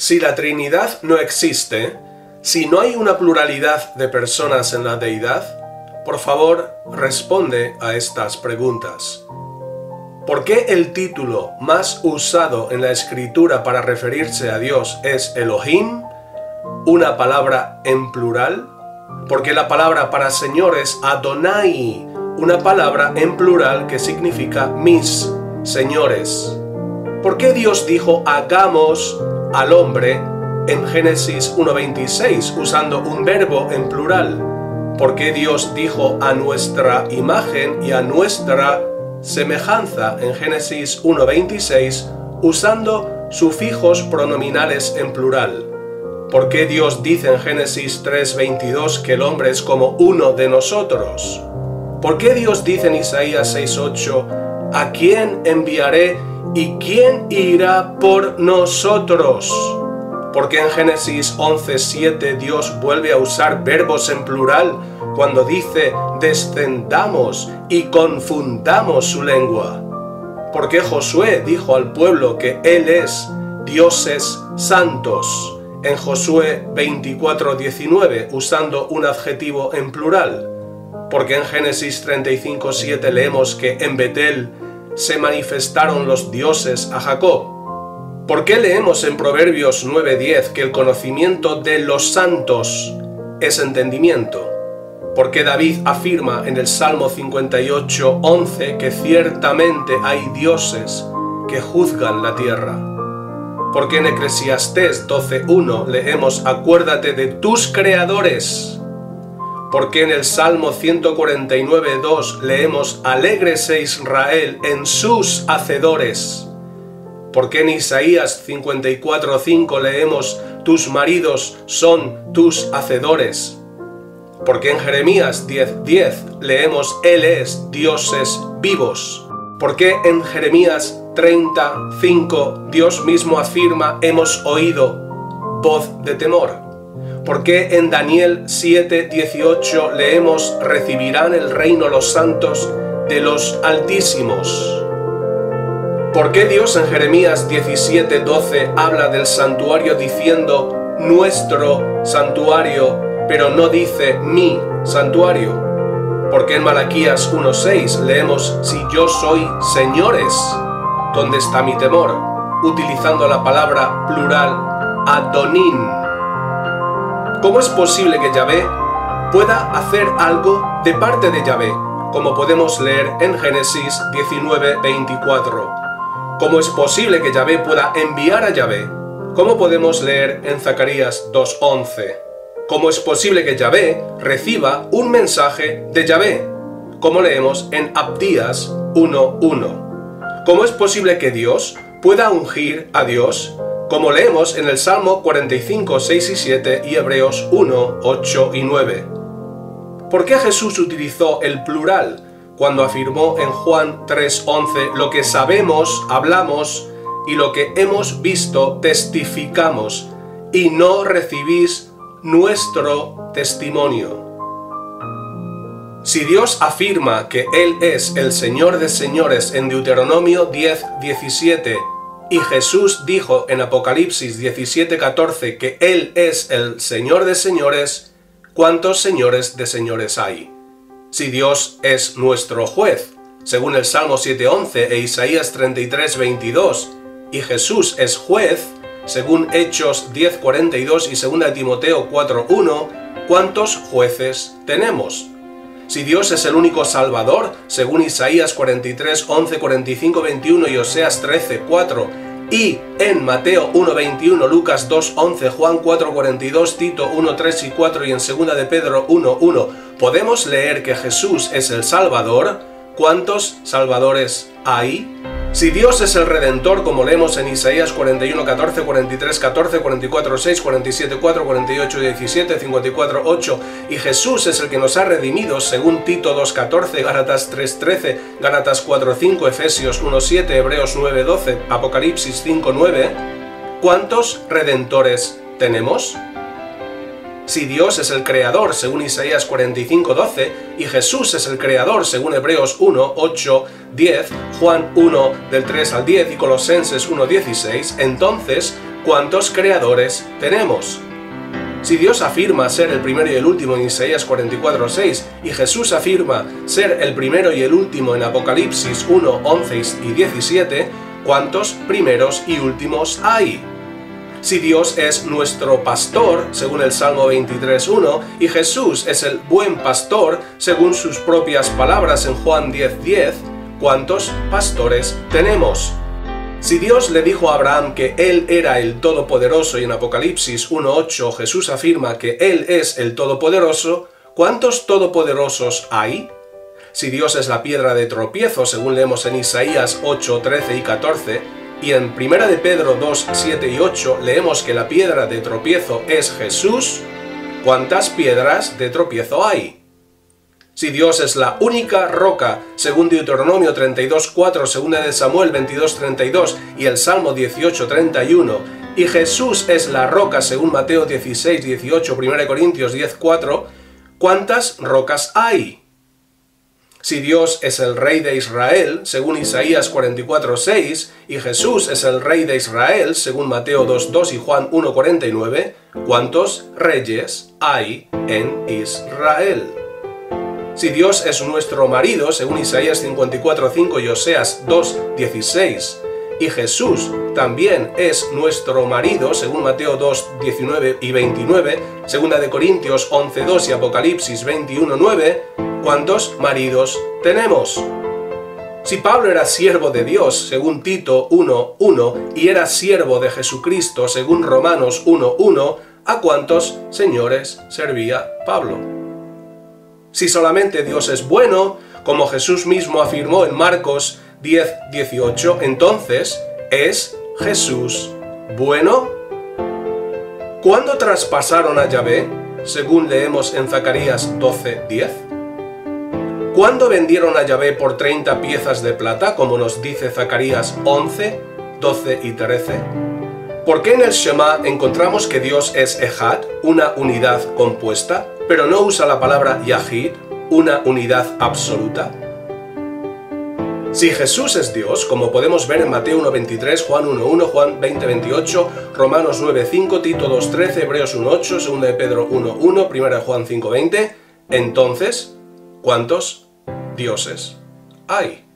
Si la Trinidad no existe, si no hay una pluralidad de personas en la Deidad, por favor, responde a estas preguntas. ¿Por qué el título más usado en la Escritura para referirse a Dios es Elohim, una palabra en plural? ¿Por qué la palabra para Señor es Adonay, una palabra en plural que significa mis señores? ¿Por qué Dios dijo hagamos al hombre en Génesis 1:26 usando un verbo en plural? ¿Por qué Dios dijo a nuestra imagen y a nuestra semejanza en Génesis 1:26 usando sufijos pronominales en plural? ¿Por qué Dios dice en Génesis 3:22 que el hombre es como uno de nosotros? ¿Por qué Dios dice en Isaías 6:8 ¿a quién enviaré y quién irá por nosotros? ¿Por qué en Génesis 11:7 Dios vuelve a usar verbos en plural cuando dice descendamos y confundamos su lengua? ¿Por qué Josué dijo al pueblo que él es dioses santos en Josué 24:19 usando un adjetivo en plural? Porque en Génesis 35:7 leemos que en Betel se manifestaron los dioses a Jacob? ¿Por qué leemos en Proverbios 9:10 que el conocimiento de los santos es entendimiento? ¿Por qué David afirma en el Salmo 58:11 que ciertamente hay dioses que juzgan la tierra? ¿Por qué en Eclesiastés 12:1 leemos acuérdate de tus creadores? ¿Por qué en el Salmo 149:2 leemos alégrese Israel en sus hacedores? ¿Por qué en Isaías 54:5 leemos tus maridos son tus hacedores? ¿Por qué en Jeremías 10:10 leemos él es dioses vivos? ¿Por qué en Jeremías 30:5 Dios mismo afirma hemos oído voz de temor? ¿Por qué en Daniel 7:18 leemos recibirán el reino los santos de los altísimos? ¿Por qué Dios en Jeremías 17:12 habla del santuario diciendo nuestro santuario, pero no dice mi santuario? ¿Por qué en Malaquías 1:6 leemos si yo soy señores, ¿dónde está mi temor?, utilizando la palabra plural Adonín? ¿Cómo es posible que Yahvé pueda hacer algo de parte de Yahvé, como podemos leer en Génesis 19:24? ¿Cómo es posible que Yahvé pueda enviar a Yahvé, como podemos leer en Zacarías 2:11? ¿Cómo es posible que Yahvé reciba un mensaje de Yahvé, como leemos en Abdías 1:1? ¿Cómo es posible que Dios pueda ungir a Dios, como leemos en el Salmo 45:6 y 7 y Hebreos 1:8 y 9. ¿Por qué Jesús utilizó el plural cuando afirmó en Juan 3:11 lo que sabemos, hablamos, y lo que hemos visto, testificamos, y no recibís nuestro testimonio? Si Dios afirma que Él es el Señor de señores en Deuteronomio 10:17, y Jesús dijo en Apocalipsis 17:14 que Él es el Señor de señores, ¿cuántos señores de señores hay? Si Dios es nuestro juez, según el Salmo 7:11 e Isaías 33:22, y Jesús es juez, según Hechos 10:42 y 2 Timoteo 4:1, ¿cuántos jueces tenemos? Si Dios es el único Salvador, según Isaías 43:11, 45:21 y Oseas 13:4, y en Mateo 1:21, Lucas 2:11, Juan 4:42, Tito 1:3 y 4 y en 2 de Pedro 1:1, ¿podemos leer que Jesús es el Salvador? ¿Cuántos salvadores hay? Si Dios es el Redentor, como leemos en Isaías 41:14, 43:14, 44:6, 47:4, 48:17, 54:8, y Jesús es el que nos ha redimido, según Tito 2:14, Gálatas 3:13, Gálatas 4:5, Efesios 1:7, Hebreos 9:12, Apocalipsis 5:9, ¿cuántos redentores tenemos? Si Dios es el Creador, según Isaías 45:12, y Jesús es el Creador, según Hebreos 1:8, 10, Juan 1, del 3 al 10, y Colosenses 1:16, entonces, ¿cuántos creadores tenemos? Si Dios afirma ser el primero y el último en Isaías 44:6 y Jesús afirma ser el primero y el último en Apocalipsis 1, 11 y 17, ¿cuántos primeros y últimos hay? Si Dios es nuestro pastor, según el Salmo 23:1, y Jesús es el buen pastor, según sus propias palabras en Juan 10:10, ¿cuántos pastores tenemos? Si Dios le dijo a Abraham que Él era el Todopoderoso y en Apocalipsis 1:8 Jesús afirma que Él es el Todopoderoso, ¿cuántos todopoderosos hay? Si Dios es la piedra de tropiezo, según leemos en Isaías 8, 13 y 14, y en 1 de Pedro 2, 7 y 8 leemos que la piedra de tropiezo es Jesús, ¿cuántas piedras de tropiezo hay? Si Dios es la única roca, según Deuteronomio 32, 4, 2 de Samuel 22, 32 y el Salmo 18, 31, y Jesús es la roca, según Mateo 16, 18, 1 Corintios 10, 4, ¿cuántas rocas hay? Si Dios es el Rey de Israel, según Isaías 44:6, y Jesús es el Rey de Israel, según Mateo 2:2 y Juan 1:49, ¿cuántos reyes hay en Israel? Si Dios es nuestro marido, según Isaías 54:5 y Oseas 2:16, y Jesús también es nuestro marido, según Mateo 2:19 y 29, 2 de Corintios 11:2 y Apocalipsis 21:9, ¿cuántos maridos tenemos? Si Pablo era siervo de Dios, según Tito 1:1, y era siervo de Jesucristo, según Romanos 1:1, ¿a cuántos señores servía Pablo? Si solamente Dios es bueno, como Jesús mismo afirmó en Marcos 10:18, entonces, ¿es Jesús bueno? ¿Cuándo traspasaron a Yahvé, según leemos en Zacarías 12:10? ¿Cuándo vendieron a Yahvé por 30 piezas de plata, como nos dice Zacarías 11, 12 y 13? ¿Por qué en el Shema encontramos que Dios es Ejad, una unidad compuesta, pero no usa la palabra Yahid, una unidad absoluta? Si Jesús es Dios, como podemos ver en Mateo 1:23, Juan 1:1, Juan 20:28, Romanos 9:5, Tito 2:13, Hebreos 1:8, 2 de Pedro 1:1, 1 de Juan 5:20, entonces, ¿cuántos dioses hay?